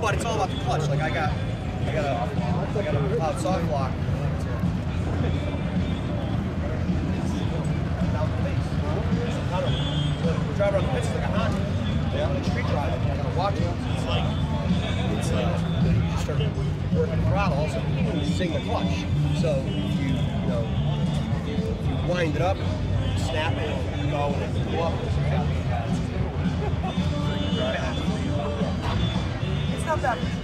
But it's all about the clutch. Like I got a soft block. Down the face. There's a tunnel. So we're driving on the pitch like a Honda. Yeah. I'm like street driving. I gotta watch it. It's like you just start working the throttle. Also, you sing the clutch. So you wind it up, snap it, and go and then go up. It's not that.